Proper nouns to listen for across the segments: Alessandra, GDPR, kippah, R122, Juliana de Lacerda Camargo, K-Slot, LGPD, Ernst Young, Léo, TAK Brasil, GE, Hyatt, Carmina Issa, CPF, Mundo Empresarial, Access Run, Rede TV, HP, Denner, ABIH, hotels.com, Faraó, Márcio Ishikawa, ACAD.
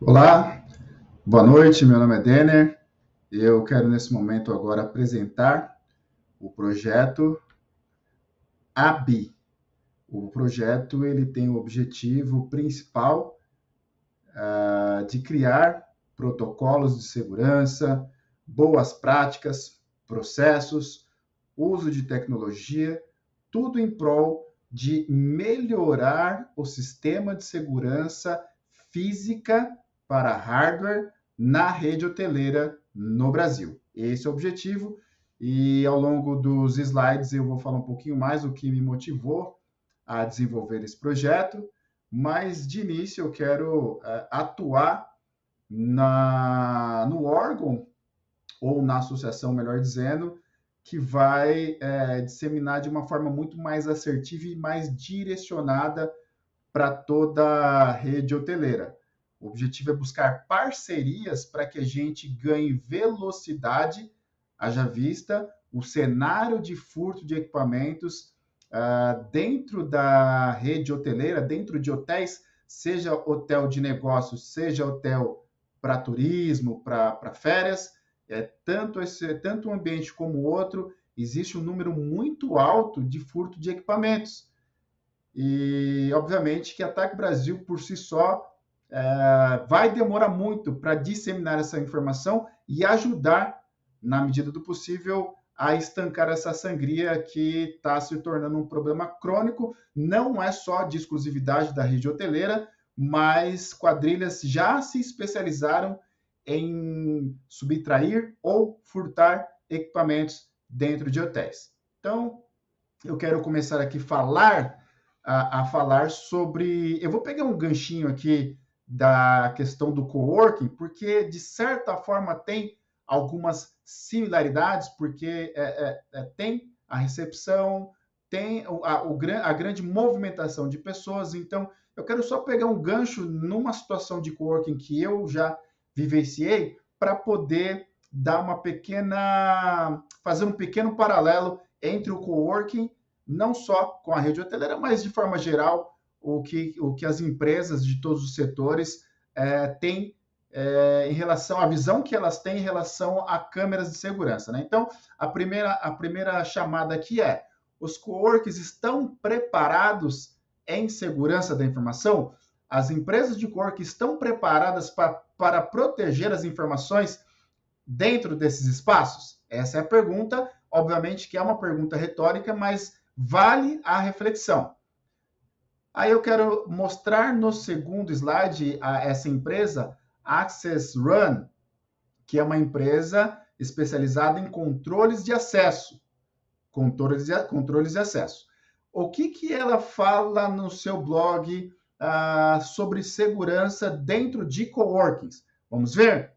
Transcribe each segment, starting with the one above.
Olá, boa noite, meu nome é Denner. Eu quero, nesse momento, agora apresentar o projeto ABIH. O projeto ele tem o objetivo principal de criar protocolos de segurança, boas práticas, processos, uso de tecnologia, tudo em prol de melhorar o sistema de segurança física para hardware na rede hoteleira no Brasil. Esse é o objetivo e ao longo dos slides eu vou falar um pouquinho mais o que me motivou a desenvolver esse projeto, mas de início eu quero atuar no órgão, ou na associação, melhor dizendo, que vai disseminar de uma forma muito mais assertiva e mais direcionada para toda a rede hoteleira. O objetivo é buscar parcerias para que a gente ganhe velocidade, haja vista o cenário de furto de equipamentos dentro da rede hoteleira, dentro de hotéis, seja hotel de negócios, seja hotel para turismo, para férias, tanto um ambiente como o outro, existe um número muito alto de furto de equipamentos. E, obviamente, que a TAK Brasil, por si só, vai demorar muito para disseminar essa informação e ajudar, na medida do possível, a estancar essa sangria que está se tornando um problema crônico. Não é só de exclusividade da rede hoteleira, mas quadrilhas já se especializaram em subtrair ou furtar equipamentos dentro de hotéis. Então, eu quero começar aqui a falar sobre... Eu vou pegar um ganchinho aqui da questão do coworking, porque, de certa forma, tem algumas similaridades, porque tem a recepção, tem a grande movimentação de pessoas. Então, eu quero só pegar um gancho numa situação de coworking que eu já vivenciei para poder dar uma pequena... fazer um pequeno paralelo entre o coworking, não só com a rede hoteleira, mas de forma geral, o que as empresas de todos os setores têm em relação à visão que elas têm em relação a câmeras de segurança, né? Então, a primeira chamada aqui é: os coworkings estão preparados em segurança da informação? As empresas de coworking estão preparadas para proteger as informações dentro desses espaços? Essa é a pergunta, obviamente que é uma pergunta retórica, mas vale a reflexão. Aí eu quero mostrar no segundo slide essa empresa, Access Run, que é uma empresa especializada em controles de acesso. Controles de acesso. O que ela fala no seu blog sobre segurança dentro de coworkings? Vamos ver?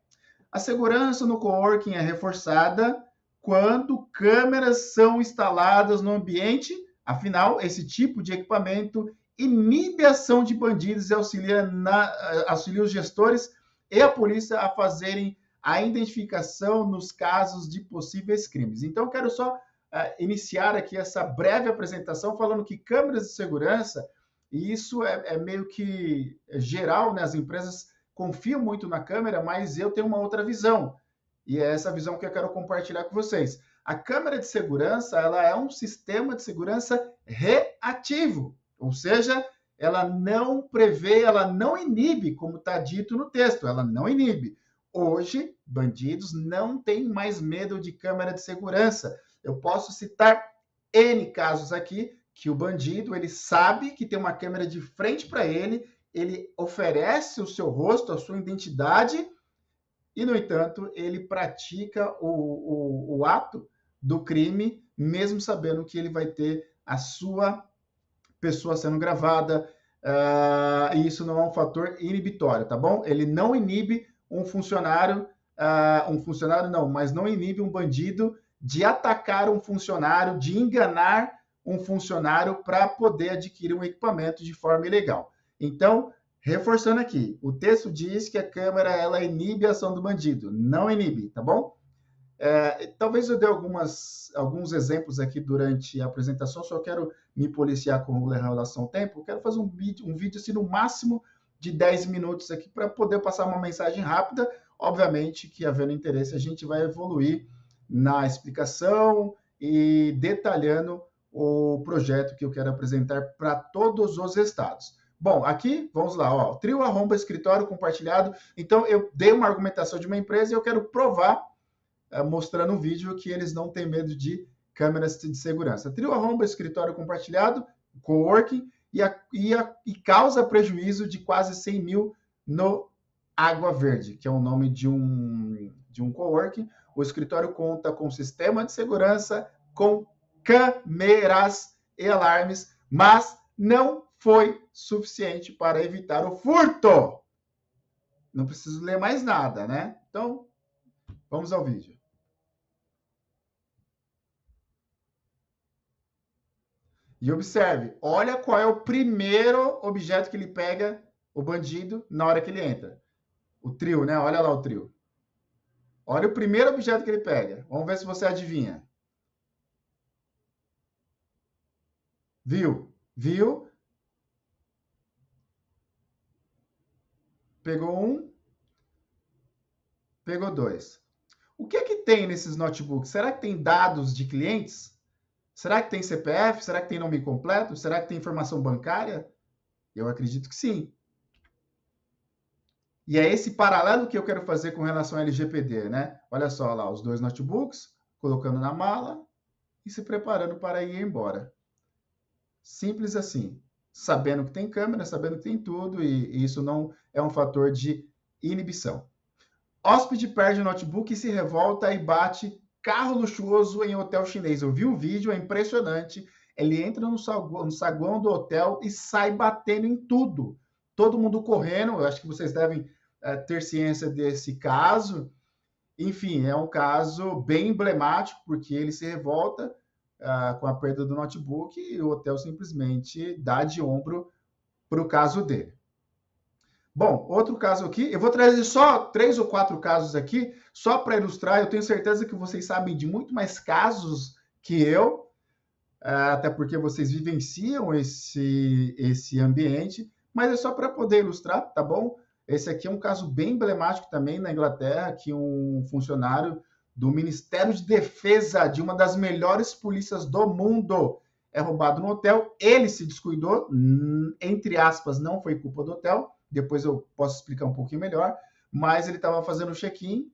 A segurança no coworking é reforçada quando câmeras são instaladas no ambiente. Afinal, esse tipo de equipamento inibe a ação de bandidos e auxilia os gestores e a polícia a fazerem a identificação nos casos de possíveis crimes. Então, eu quero só iniciar aqui essa breve apresentação falando que câmeras de segurança, e isso é meio que geral, né? As empresas confiam muito na câmera, mas eu tenho uma outra visão. E é essa visão que eu quero compartilhar com vocês. A câmera de segurança, ela é um sistema de segurança reativo, ou seja, ela não prevê, ela não inibe, como está dito no texto, ela não inibe. Hoje, bandidos não têm mais medo de câmera de segurança. Eu posso citar N casos aqui que o bandido, ele sabe que tem uma câmera de frente para ele, ele oferece o seu rosto, a sua identidade, e, no entanto, ele pratica o ato do crime, mesmo sabendo que ele vai ter a sua pessoa sendo gravada, e isso não é um fator inibitório, tá bom? Ele não inibe mas não inibe um bandido de atacar um funcionário, de enganar um funcionário para poder adquirir um equipamento de forma ilegal. Então, reforçando aqui, o texto diz que a câmera, ela inibe a ação do bandido, não inibe, tá bom? Talvez eu dê alguns exemplos aqui durante a apresentação, só quero me policiar com relação ao tempo, eu quero fazer um vídeo assim, no máximo de 10 minutos aqui para poder passar uma mensagem rápida. Obviamente que, havendo interesse, a gente vai evoluir na explicação e detalhando o projeto que eu quero apresentar para todos os estados. Bom, aqui, vamos lá, ó, trio arromba escritório compartilhado. Então, eu dei uma argumentação de uma empresa e eu quero provar, mostrando um vídeo, que eles não têm medo de câmeras de segurança. Trio arromba escritório compartilhado, coworking, e causa prejuízo de quase 100 mil no Água Verde, que é o nome de um coworking. O escritório conta com sistema de segurança, com câmeras e alarmes, mas não foi suficiente para evitar o furto. Não preciso ler mais nada, né? Então, vamos ao vídeo. E observe, olha qual é o primeiro objeto que ele pega, o bandido, na hora que ele entra. O trio, né? Olha lá o trio. Olha o primeiro objeto que ele pega. Vamos ver se você adivinha. Viu? Viu? Pegou um. Pegou dois. O que é que tem nesses notebooks? Será que tem dados de clientes? Será que tem CPF? Será que tem nome completo? Será que tem informação bancária? Eu acredito que sim. E é esse paralelo que eu quero fazer com relação ao LGPD, né? Olha só lá, os dois notebooks, colocando na mala e se preparando para ir embora. Simples assim. Sabendo que tem câmera, sabendo que tem tudo, e isso não é um fator de inibição. Hóspede perde o notebook e se revolta e bate carro luxuoso em hotel chinês. Eu vi um vídeo, é impressionante. Ele entra no saguão do hotel e sai batendo em tudo. Todo mundo correndo, eu acho que vocês devem ter ciência desse caso. Enfim, é um caso bem emblemático, porque ele se revolta com a perda do notebook e o hotel simplesmente dá de ombro para o caso dele. Bom, outro caso aqui, eu vou trazer só 3 ou 4 casos aqui, só para ilustrar. Eu tenho certeza que vocês sabem de muito mais casos que eu, até porque vocês vivenciam esse ambiente. Mas é só para poder ilustrar, tá bom? Esse aqui é um caso bem emblemático também na Inglaterra, que um funcionário do Ministério de Defesa, de uma das melhores polícias do mundo, é roubado no hotel. Ele se descuidou, entre aspas, não foi culpa do hotel. Depois eu posso explicar um pouquinho melhor. Mas ele estava fazendo o check-in,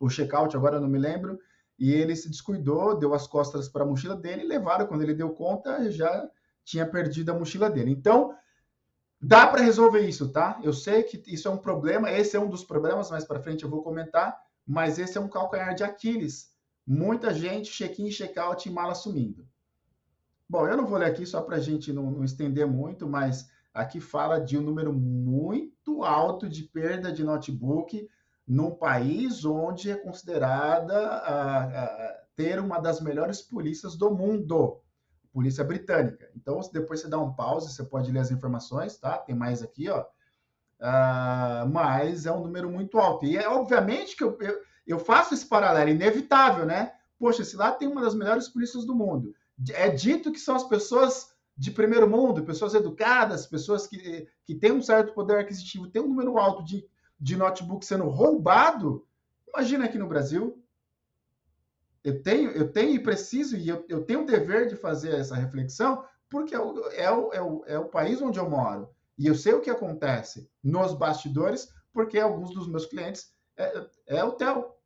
o check-out, agora eu não me lembro. E ele se descuidou, deu as costas para a mochila dele e levaram. Quando ele deu conta, já tinha perdido a mochila dele. Então, dá para resolver isso, tá? Eu sei que isso é um problema, esse é um dos problemas, mais para frente eu vou comentar, mas esse é um calcanhar de Aquiles. Muita gente, check-in, check-out e mala sumindo. Bom, eu não vou ler aqui só para a gente não estender muito, mas aqui fala de um número muito alto de perda de notebook num país onde é considerada ter uma das melhores polícias do mundo. Polícia Britânica. Então, depois você dá um pause, você pode ler as informações, tá? Tem mais aqui, ó. Mas é um número muito alto. E é obviamente que eu faço esse paralelo, inevitável, né? Poxa, esse lá tem uma das melhores polícias do mundo. É dito que são as pessoas de primeiro mundo, pessoas educadas, pessoas que têm um certo poder aquisitivo, tem um número alto de notebook sendo roubado. Imagina aqui no Brasil. Eu tenho e preciso, e eu tenho o dever de fazer essa reflexão, porque é o país onde eu moro. E eu sei o que acontece nos bastidores, porque alguns dos meus clientes é hotel.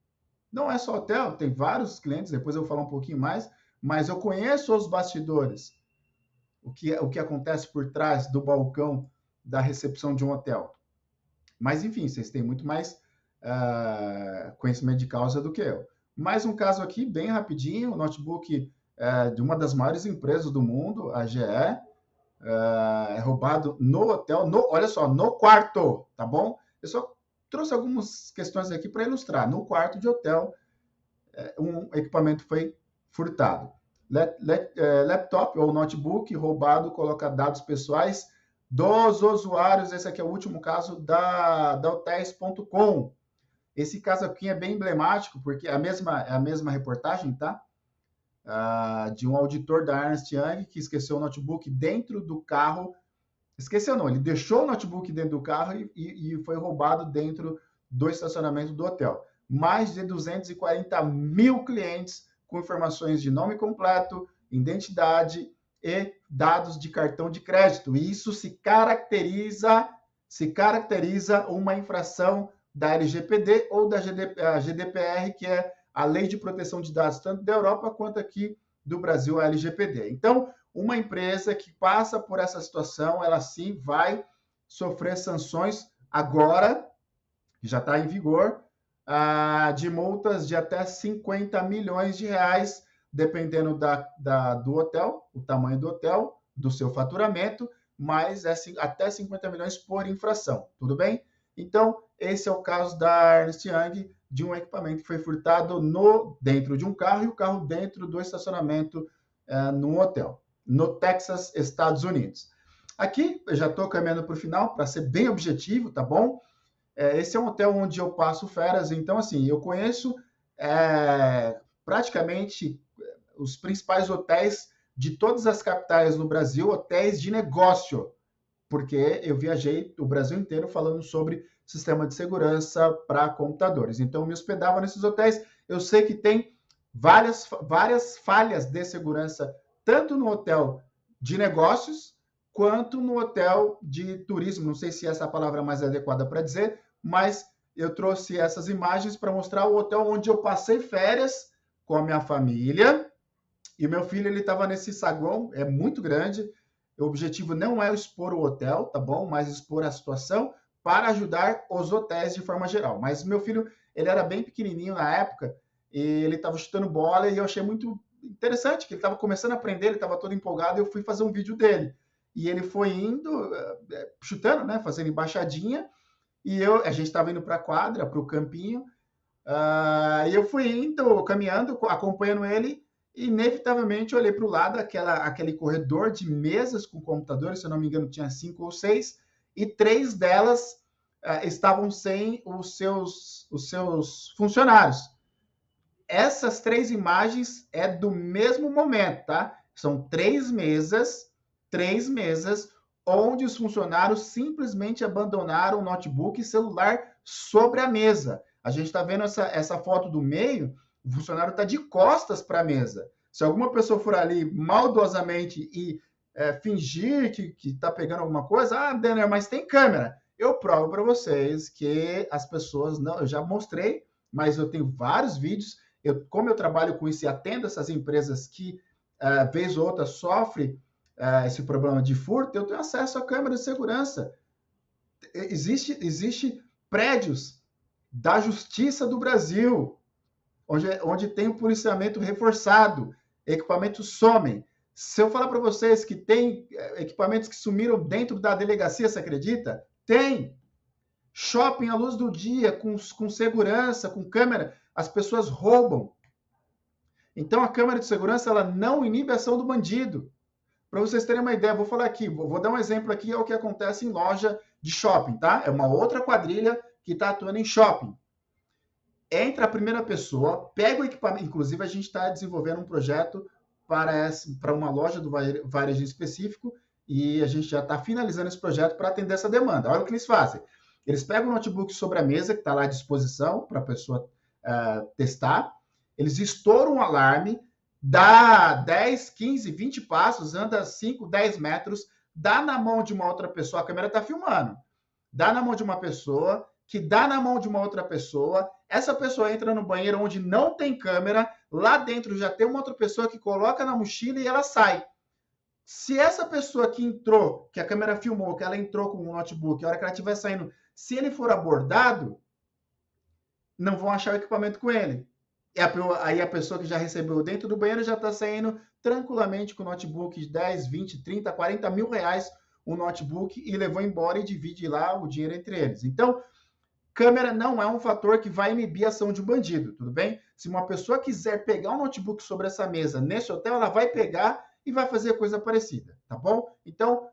Não é só hotel, tem vários clientes, depois eu vou falar um pouquinho mais, mas eu conheço os bastidores, o que acontece por trás do balcão da recepção de um hotel. Mas, enfim, vocês têm muito mais conhecimento de causa do que eu. Mais um caso aqui, bem rapidinho, o notebook de uma das maiores empresas do mundo, a GE, é roubado no hotel, olha só, no quarto, tá bom? Eu só trouxe algumas questões aqui para ilustrar. No quarto de hotel, um equipamento foi furtado. Laptop ou notebook roubado coloca dados pessoais dos usuários. Esse aqui é o último caso da hotels.com. Esse caso aqui é bem emblemático, porque é a mesma reportagem, tá? De um auditor da Ernst Young que esqueceu o notebook dentro do carro Esqueceu não, ele deixou o notebook dentro do carro e foi roubado dentro do estacionamento do hotel. Mais de 240 mil clientes com informações de nome completo, identidade e dados de cartão de crédito. E isso se caracteriza uma infração da LGPD ou da GDPR, que é a Lei de Proteção de Dados, tanto da Europa quanto aqui do Brasil, a LGPD. Então, uma empresa que passa por essa situação, ela sim vai sofrer sanções agora, que já está em vigor, de multas de até 50 milhões de reais, dependendo do hotel, o tamanho do hotel, do seu faturamento, mas é até 50 milhões por infração, tudo bem? Então, esse é o caso da Ernst Young, de um equipamento que foi furtado dentro de um carro e o carro dentro do estacionamento num hotel, no Texas, Estados Unidos. Aqui, eu já estou caminhando para o final, para ser bem objetivo, tá bom? Esse é um hotel onde eu passo férias, então, assim, eu conheço praticamente os principais hotéis de todas as capitais no Brasil, hotéis de negócio, porque eu viajei o Brasil inteiro falando sobre sistema de segurança para computadores. Então, eu me hospedava nesses hotéis. Eu sei que tem várias falhas de segurança, tanto no hotel de negócios, quanto no hotel de turismo. Não sei se essa palavra é mais adequada para dizer, mas eu trouxe essas imagens para mostrar o hotel onde eu passei férias com a minha família. E meu filho, ele estava nesse saguão, é muito grande. O objetivo não é expor o hotel, tá bom? Mas expor a situação para ajudar os hotéis de forma geral. Mas meu filho, ele era bem pequenininho na época, e ele estava chutando bola, e eu achei muito interessante, que ele estava começando a aprender, ele estava todo empolgado, e eu fui fazer um vídeo dele. E ele foi indo, chutando, né? Fazendo embaixadinha, e a gente estava indo para a quadra, para o campinho, e eu fui indo, caminhando, acompanhando ele, inevitavelmente eu olhei para o lado, aquele corredor de mesas com computadores, se eu não me engano tinha 5 ou 6, e 3 delas estavam sem os seus funcionários. Essas 3 imagens é do mesmo momento, tá? São 3 mesas onde os funcionários simplesmente abandonaram o notebook e celular sobre a mesa. A gente está vendo essa foto do meio. O funcionário está de costas para a mesa. Se alguma pessoa for ali maldosamente e fingir que está pegando alguma coisa, Denner, mas tem câmera. Eu provo para vocês que as pessoas não... Eu já mostrei, mas eu tenho vários vídeos. Como eu trabalho com isso e atendo essas empresas que, vez ou outra, sofrem esse problema de furto, eu tenho acesso à câmera de segurança. Existe prédios da Justiça do Brasil, onde tem o policiamento reforçado, equipamentos somem. Se eu falar para vocês que tem equipamentos que sumiram dentro da delegacia, você acredita? Tem! Shopping à luz do dia, com segurança, com câmera, as pessoas roubam. Então, a câmera de segurança ela não inibe a ação do bandido. Para vocês terem uma ideia, vou falar aqui, vou dar um exemplo aqui, é o que acontece em loja de shopping, tá? É uma outra quadrilha que está atuando em shopping. Entra a primeira pessoa, pega o equipamento... Inclusive, a gente está desenvolvendo um projeto para uma loja do varejo específico e a gente já está finalizando esse projeto para atender essa demanda. Olha o que eles fazem. Eles pegam o notebook sobre a mesa, que está lá à disposição para a pessoa testar. Eles estouram um alarme, dá 10, 15, 20 passos, anda 5, 10 metros, dá na mão de uma outra pessoa, a câmera está filmando, dá na mão de uma pessoa... que dá na mão de uma outra pessoa, essa pessoa entra no banheiro onde não tem câmera, lá dentro já tem uma outra pessoa que coloca na mochila e ela sai. Se essa pessoa que entrou, que a câmera filmou, que ela entrou com o notebook, a hora que ela estiver saindo, se ele for abordado, não vão achar o equipamento com ele. E aí a pessoa que já recebeu dentro do banheiro já está saindo tranquilamente com o notebook de 10, 20, 30, 40 mil reais, o notebook, e levou embora e divide lá o dinheiro entre eles. Então, câmera não é um fator que vai inibir a ação de um bandido, tudo bem? Se uma pessoa quiser pegar um notebook sobre essa mesa nesse hotel, ela vai pegar e vai fazer coisa parecida, tá bom? Então,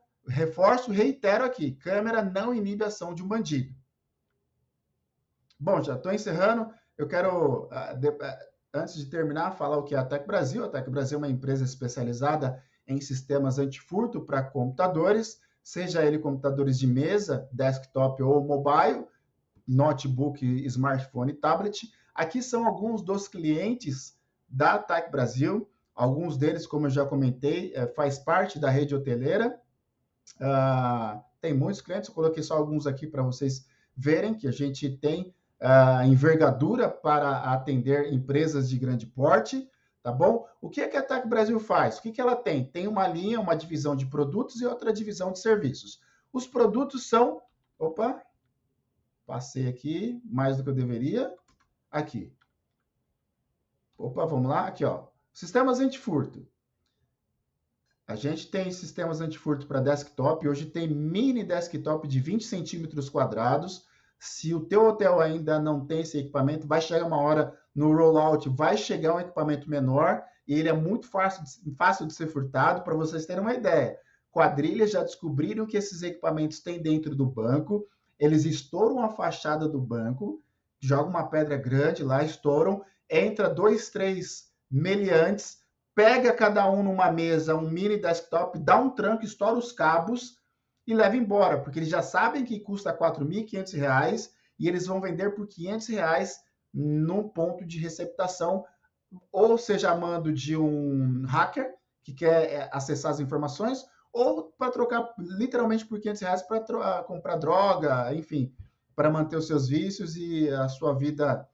reitero aqui, câmera não inibe a ação de um bandido. Bom, já estou encerrando. Eu quero, antes de terminar, falar o que é a TAK Brasil. A TAK Brasil é uma empresa especializada em sistemas antifurto para computadores. seja ele computadores de mesa, desktop ou mobile, notebook, smartphone e tablet. Aqui são alguns dos clientes da TAK Brasil, alguns deles, como eu já comentei, faz parte da rede hoteleira. Tem muitos clientes, eu coloquei só alguns aqui para vocês verem que a gente tem envergadura para atender empresas de grande porte, tá bom? O que é que a TAK Brasil faz? O que que ela tem? Tem uma linha, uma divisão de produtos e outra divisão de serviços. Os produtos são... Opa! Passei aqui, mais do que eu deveria. Aqui. Opa, vamos lá. Aqui, ó. Sistemas antifurto. A gente tem sistemas antifurto para desktop. Hoje tem mini desktop de 20 centímetros quadrados. Se o teu hotel ainda não tem esse equipamento, vai chegar uma hora no rollout, vai chegar um equipamento menor e ele é muito fácil de ser furtado. Para vocês terem uma ideia, quadrilhas já descobriram que esses equipamentos têm dentro do banco, eles estouram a fachada do banco, jogam uma pedra grande lá, estouram, entra 2, 3 meliantes, pega cada um numa mesa, um mini desktop, dá um tranco, estoura os cabos, e leva embora, porque eles já sabem que custa R$ 4.500 e eles vão vender por R$ 500 num ponto de receptação, ou seja, a mando de um hacker que quer acessar as informações, ou para trocar literalmente por R$ 500 para comprar droga, enfim, para manter os seus vícios e a sua vida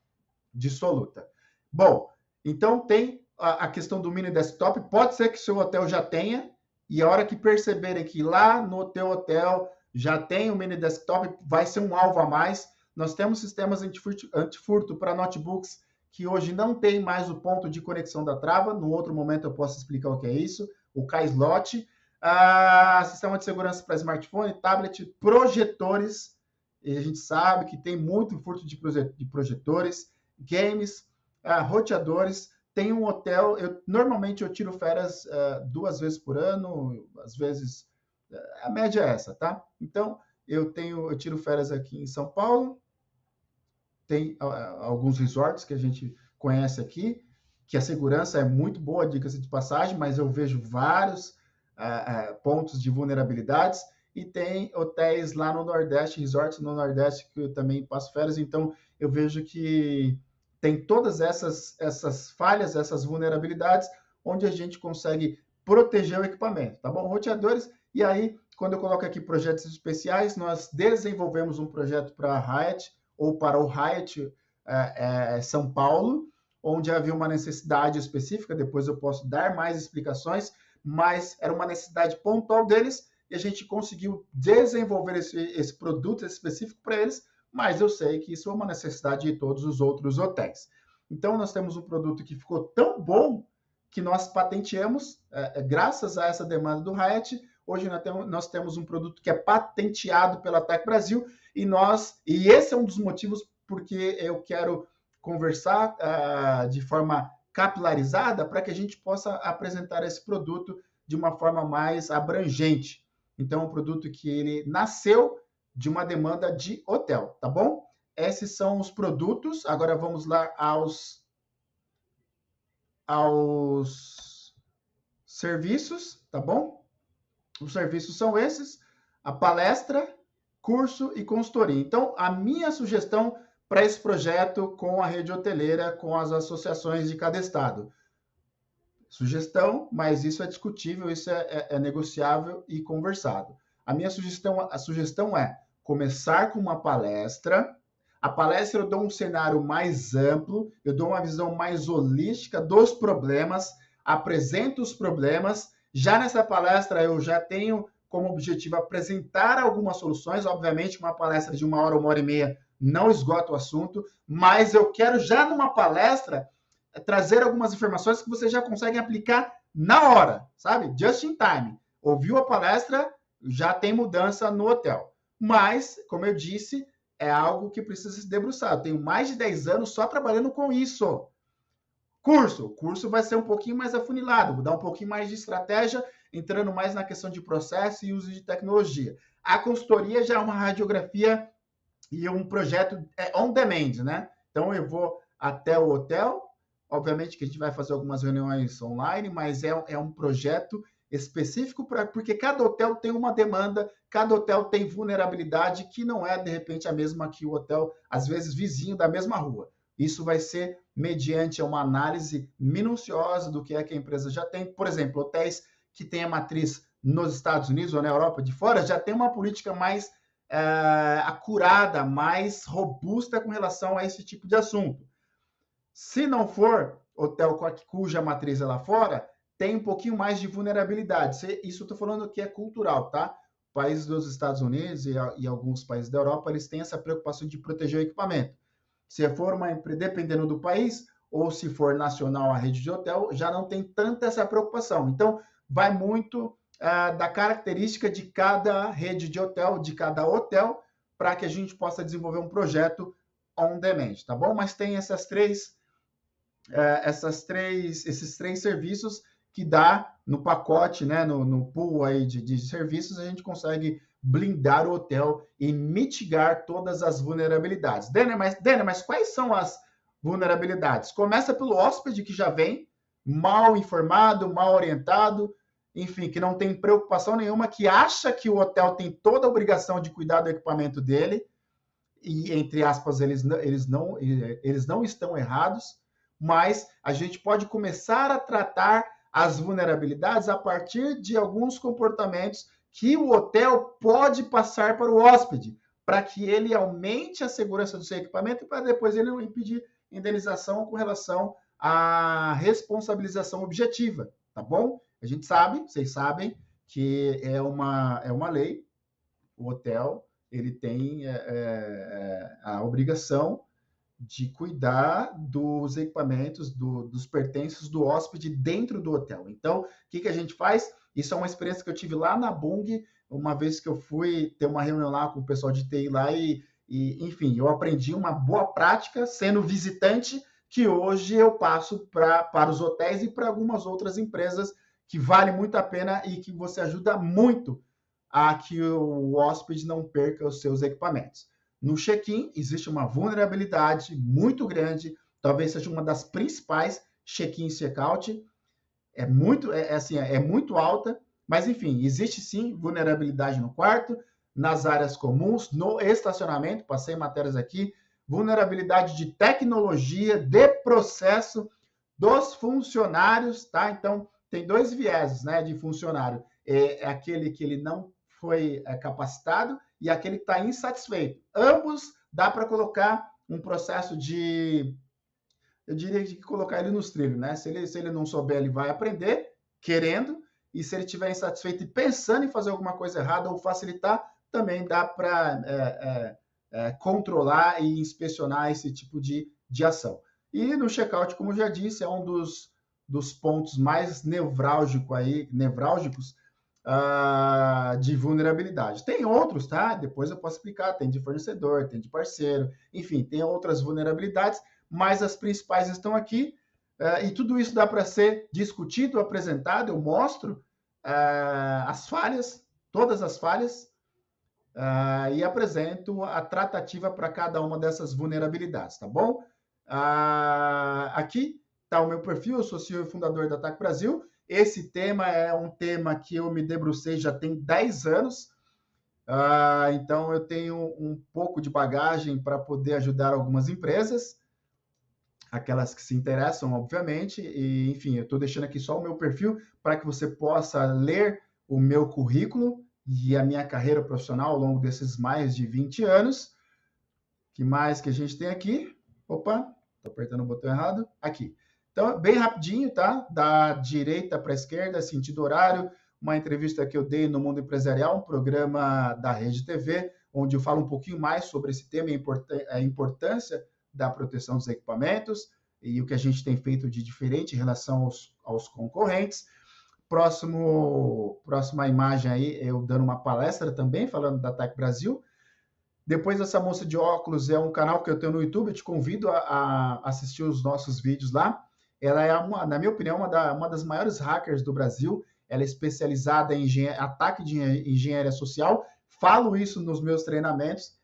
dissoluta. Bom, então tem a questão do mini desktop, pode ser que seu hotel já tenha, e a hora que perceberem que lá no teu hotel já tem o mini desktop, vai ser um alvo a mais. Nós temos sistemas antifurto para notebooks que hoje não tem mais o ponto de conexão da trava. No outro momento eu posso explicar o que é isso. O K-Slot. Sistema de segurança para smartphone, tablet, projetores. E a gente sabe que tem muito furto de projetores. Games, roteadores. Tem um hotel, normalmente eu tiro férias 2 vezes por ano, às vezes, a média é essa, tá? Então, eu tiro férias aqui em São Paulo, tem alguns resorts que a gente conhece aqui, que a segurança é muito boa, diga-se de passagem, mas eu vejo vários pontos de vulnerabilidades, e tem hotéis lá no Nordeste, resorts no Nordeste, que eu também passo férias, então eu vejo que... Tem todas essas falhas, essas vulnerabilidades, onde a gente consegue proteger o equipamento, tá bom? Roteadores, e aí, quando eu coloco aqui projetos especiais, nós desenvolvemos um projeto para a Hyatt, ou para o Hyatt São Paulo, onde havia uma necessidade específica, depois eu posso dar mais explicações, mas era uma necessidade pontual deles, e a gente conseguiu desenvolver esse produto específico para eles, mas eu sei que isso é uma necessidade de todos os outros hotéis. Então, nós temos um produto que ficou tão bom que nós patenteamos, graças a essa demanda do Hyatt, hoje nós temos um produto que é patenteado pela TAK Brasil, e esse é um dos motivos porque eu quero conversar de forma capilarizada para que a gente possa apresentar esse produto de uma forma mais abrangente. Então, é um produto que ele nasceu de uma demanda de hotel, tá bom? Esses são os produtos. Agora vamos lá aos serviços, tá bom? Os serviços são esses, a palestra, curso e consultoria. Então, a minha sugestão para esse projeto com a rede hoteleira, com as associações de cada estado. Sugestão, mas isso é discutível, isso é negociável e conversado. A minha sugestão é começar com uma palestra. A palestra eu dou um cenário mais amplo, eu dou uma visão mais holística dos problemas, apresento os problemas. Já nessa palestra eu já tenho como objetivo apresentar algumas soluções. Obviamente, uma palestra de 1 hora, 1 hora e meia não esgota o assunto, mas eu quero já numa palestra trazer algumas informações que vocês já conseguem aplicar na hora, sabe? Just in time. Ouviu a palestra... Já tem mudança no hotel. Mas, como eu disse, é algo que precisa se debruçar. Eu tenho mais de 10 anos só trabalhando com isso. Curso. O curso vai ser um pouquinho mais afunilado. Vou dar um pouquinho mais de estratégia, entrando mais na questão de processo e uso de tecnologia. A consultoria já é uma radiografia e um projeto on-demand, né? Então, eu vou até o hotel. Obviamente que a gente vai fazer algumas reuniões online, mas é um projeto específico, porque cada hotel tem uma demanda, cada hotel tem vulnerabilidade que não é, de repente, a mesma que o hotel, às vezes, vizinho da mesma rua. Isso vai ser mediante uma análise minuciosa do que é que a empresa já tem. Por exemplo, hotéis que têm a matriz nos Estados Unidos ou na Europa de fora já tem uma política mais acurada, mais robusta com relação a esse tipo de assunto. Se não for hotel cuja matriz é lá fora, tem um pouquinho mais de vulnerabilidade. Isso eu estou falando que é cultural, tá? Países dos Estados Unidos e alguns países da Europa, eles têm essa preocupação de proteger o equipamento. Se for uma empresa, dependendo do país, ou se for nacional a rede de hotel, já não tem tanta essa preocupação. Então, vai muito da característica de cada rede de hotel, de cada hotel, para que a gente possa desenvolver um projeto on demand, tá bom? Mas tem esses três serviços que dá no pacote, né, no pool aí de serviços, a gente consegue blindar o hotel e mitigar todas as vulnerabilidades. Denner, mas quais são as vulnerabilidades? Começa pelo hóspede que já vem mal informado, mal orientado, enfim, que não tem preocupação nenhuma, que acha que o hotel tem toda a obrigação de cuidar do equipamento dele e, entre aspas, eles não estão errados, mas a gente pode começar a tratar as vulnerabilidades a partir de alguns comportamentos que o hotel pode passar para o hóspede, para que ele aumente a segurança do seu equipamento e para depois ele não impedir indenização com relação à responsabilização objetiva, tá bom? A gente sabe, vocês sabem, que é uma lei, o hotel ele tem a obrigação de cuidar dos equipamentos, dos pertences do hóspede dentro do hotel. Então, o que que a gente faz? Isso é uma experiência que eu tive lá na Bung, uma vez que eu fui ter uma reunião lá com o pessoal de TI lá e enfim, eu aprendi uma boa prática sendo visitante que hoje eu passo para os hotéis e para algumas outras empresas que vale muito a pena e que você ajuda muito a que o hóspede não perca os seus equipamentos. No check-in, existe uma vulnerabilidade muito grande, talvez seja uma das principais, check-in e check-out, é muito alta, mas enfim, existe sim vulnerabilidade no quarto, nas áreas comuns, no estacionamento, passei matérias aqui, vulnerabilidade de tecnologia, de processo dos funcionários, tá? Então, tem dois vieses, né, de funcionário, é aquele que ele não foi capacitado, e aquele que está insatisfeito. Ambos dá para colocar um processo de... Eu diria que colocar ele nos trilhos, né? Se ele não souber, ele vai aprender, querendo, e se ele estiver insatisfeito e pensando em fazer alguma coisa errada ou facilitar, também dá para controlar e inspecionar esse tipo de ação. E no check-out, como eu já disse, é um dos pontos mais nevrálgicos, de vulnerabilidade. Tem outros, tá? Depois eu posso explicar. Tem de fornecedor, tem de parceiro, enfim, tem outras vulnerabilidades, mas as principais estão aqui e tudo isso dá para ser discutido, apresentado. Eu mostro as falhas, todas as falhas e apresento a tratativa para cada uma dessas vulnerabilidades, tá bom? Aqui está o meu perfil, eu sou CEO e fundador da TAK Brasil. Esse tema é um tema que eu me debrucei já tem 10 anos, então eu tenho um pouco de bagagem para poder ajudar algumas empresas, aquelas que se interessam, obviamente, e enfim, eu estou deixando aqui só o meu perfil para que você possa ler o meu currículo e a minha carreira profissional ao longo desses mais de 20 anos. O que mais que a gente tem aqui? Opa, estou apertando o botão errado. Aqui. Então, bem rapidinho, tá? Da direita para a esquerda, sentido horário, uma entrevista que eu dei no Mundo Empresarial, um programa da Rede TV, onde eu falo um pouquinho mais sobre esse tema e a importância da proteção dos equipamentos e o que a gente tem feito de diferente em relação aos concorrentes. Próxima imagem aí, eu dando uma palestra também, falando da TAK Brasil. Depois, essa moça de óculos é um canal que eu tenho no YouTube, eu te convido a assistir os nossos vídeos lá. Ela é, na minha opinião, uma das maiores hackers do Brasil. Ela é especializada em ataque de engenharia social. Falo isso nos meus treinamentos.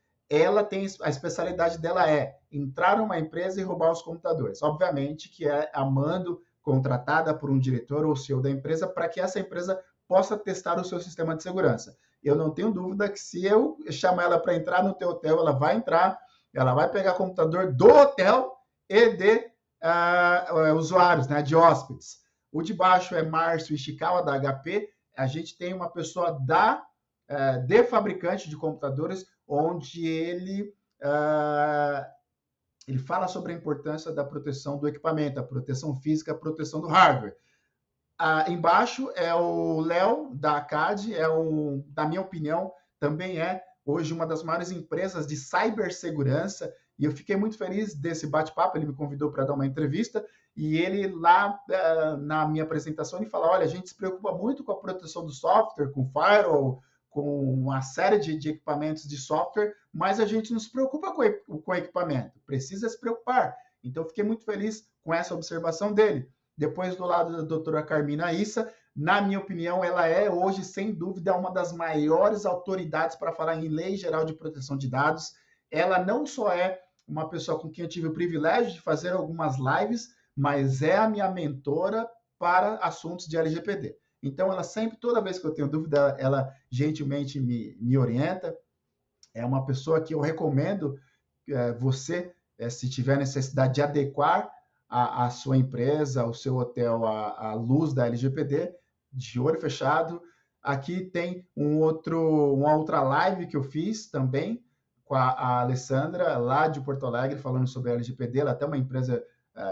A especialidade dela é entrar numa empresa e roubar os computadores. Obviamente que é a mando contratada por um diretor ou CEO da empresa para que essa empresa possa testar o seu sistema de segurança. Eu não tenho dúvida que se eu chamar ela para entrar no teu hotel, ela vai entrar, ela vai pegar o computador do hotel e de usuários, né, de hóspedes. O de baixo é Márcio Ishikawa, da HP. A gente tem uma pessoa de fabricante de computadores, onde ele fala sobre a importância da proteção do equipamento, a proteção física, a proteção do hardware. Embaixo é o Léo, da ACAD, na minha opinião, também é hoje uma das maiores empresas de cibersegurança, e eu fiquei muito feliz desse bate-papo. Ele me convidou para dar uma entrevista, e ele lá na minha apresentação, ele fala, olha, a gente se preocupa muito com a proteção do software, com firewall, com uma série de equipamentos de software, mas a gente não se preocupa com o equipamento, precisa se preocupar. Então, fiquei muito feliz com essa observação dele. Depois, do lado da doutora Carmina Issa, na minha opinião, ela é hoje, sem dúvida, uma das maiores autoridades para falar em lei geral de proteção de dados. Ela não só é uma pessoa com quem eu tive o privilégio de fazer algumas lives, mas é a minha mentora para assuntos de LGPD. Então, ela sempre, toda vez que eu tenho dúvida, ela gentilmente me orienta. É uma pessoa que eu recomendo você, se tiver necessidade de adequar a sua empresa, o seu hotel, à luz da LGPD, de olho fechado. Aqui tem uma outra live que eu fiz também com a Alessandra, lá de Porto Alegre, falando sobre a LGPD. Ela tem uma empresa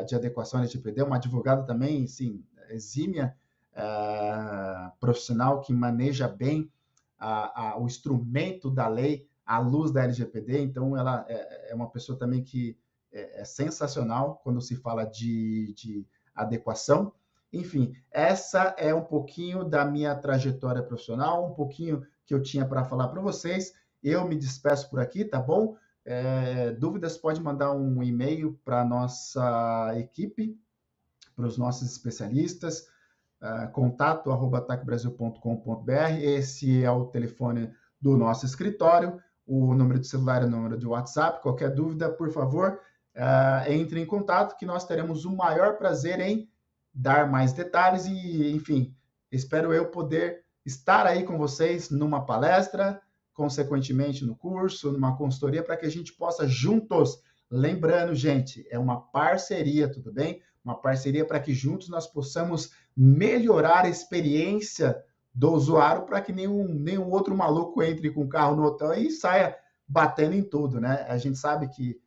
de adequação à LGPD, uma advogada também, sim, exímia, profissional que maneja bem o instrumento da lei à luz da LGPD. Então, ela é uma pessoa também que é sensacional quando se fala de adequação. Enfim, essa é um pouquinho da minha trajetória profissional, um pouquinho que eu tinha para falar para vocês. Eu me despeço por aqui, tá bom? Dúvidas, pode mandar um e-mail para nossa equipe, para os nossos especialistas, contato@takbrasil.com.br. Esse é o telefone do nosso escritório, o número de celular e o número de WhatsApp. Qualquer dúvida, por favor, entre em contato, que nós teremos o maior prazer em dar mais detalhes e, enfim, espero eu poder estar aí com vocês numa palestra, consequentemente no curso, numa consultoria, para que a gente possa juntos, lembrando, gente, é uma parceria, tudo bem? Uma parceria para que juntos nós possamos melhorar a experiência do usuário, para que nenhum outro maluco entre com o carro no hotel e saia batendo em tudo, né? A gente sabe que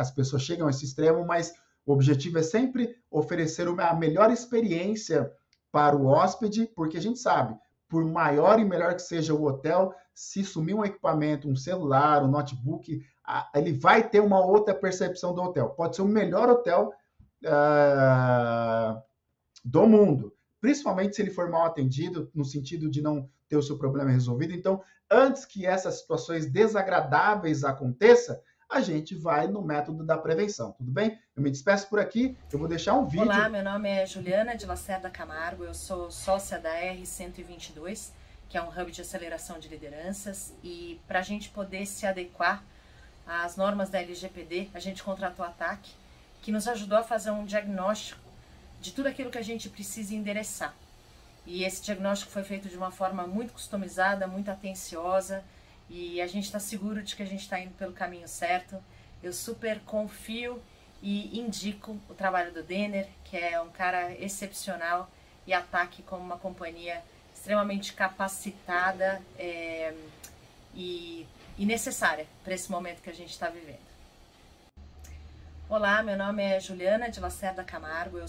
as pessoas chegam a esse extremo, mas o objetivo é sempre oferecer a melhor experiência para o hóspede, porque a gente sabe, por maior e melhor que seja o hotel, se sumir um equipamento, um celular, um notebook, ele vai ter uma outra percepção do hotel. Pode ser o melhor hotel do mundo, principalmente se ele for mal atendido, no sentido de não ter o seu problema resolvido. Então, antes que essas situações desagradáveis aconteçam, a gente vai no método da prevenção, tudo bem? Eu me despeço por aqui, eu vou deixar um vídeo. Olá, meu nome é Juliana de Lacerda Camargo, eu sou sócia da R122, que é um hub de aceleração de lideranças, e para a gente poder se adequar às normas da LGPD, a gente contratou a TAK, que nos ajudou a fazer um diagnóstico de tudo aquilo que a gente precisa endereçar. E esse diagnóstico foi feito de uma forma muito customizada, muito atenciosa, e a gente está seguro de que a gente está indo pelo caminho certo. Eu super confio e indico o trabalho do Denner, que é um cara excepcional, e a TAK como uma companhia extremamente capacitada e necessária para esse momento que a gente está vivendo. Olá, meu nome é Juliana de Lacerda Camargo, eu sou